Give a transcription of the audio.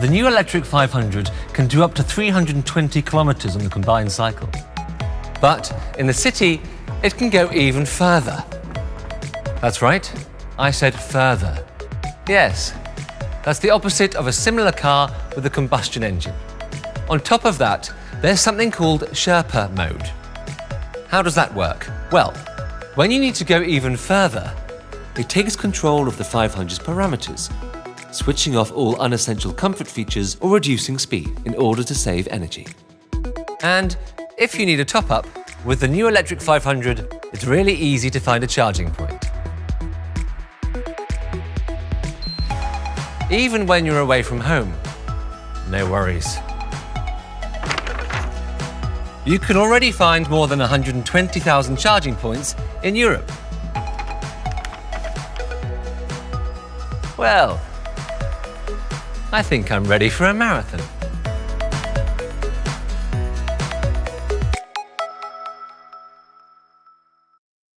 The new electric 500 can do up to 320 kilometres on the combined cycle. But in the city, it can go even further. That's right, I said further. Yes, that's the opposite of a similar car with a combustion engine. On top of that, there's something called Sherpa mode. How does that work? Well, when you need to go even further, it takes control of the 500's parameters, switching off all unessential comfort features or reducing speed in order to save energy. And if you need a top-up, with the new electric 500, it's really easy to find a charging point. Even when you're away from home, no worries. You can already find more than 120,000 charging points in Europe. Well, I think I'm ready for a marathon.